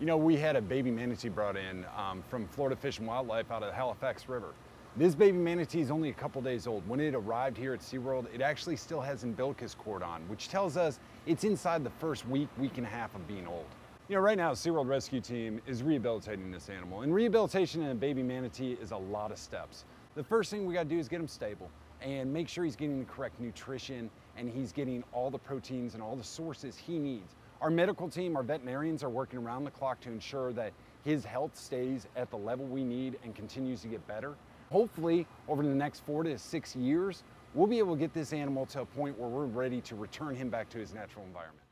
You know, we had a baby manatee brought in from Florida Fish and Wildlife out of the Halifax River. This baby manatee is only a couple days old. When it arrived here at SeaWorld, it actually still has umbilicus cord on, which tells us it's inside the first week, week and a half of being old. You know, right now, SeaWorld Rescue Team is rehabilitating this animal. And rehabilitation in a baby manatee is a lot of steps. The first thing we gotta do is get him stable and make sure he's getting the correct nutrition and he's getting all the proteins and all the sources he needs. Our medical team, our veterinarians are working around the clock to ensure that his health stays at the level we need and continues to get better. Hopefully, over the next 4 to 6 years, we'll be able to get this animal to a point where we're ready to return him back to his natural environment.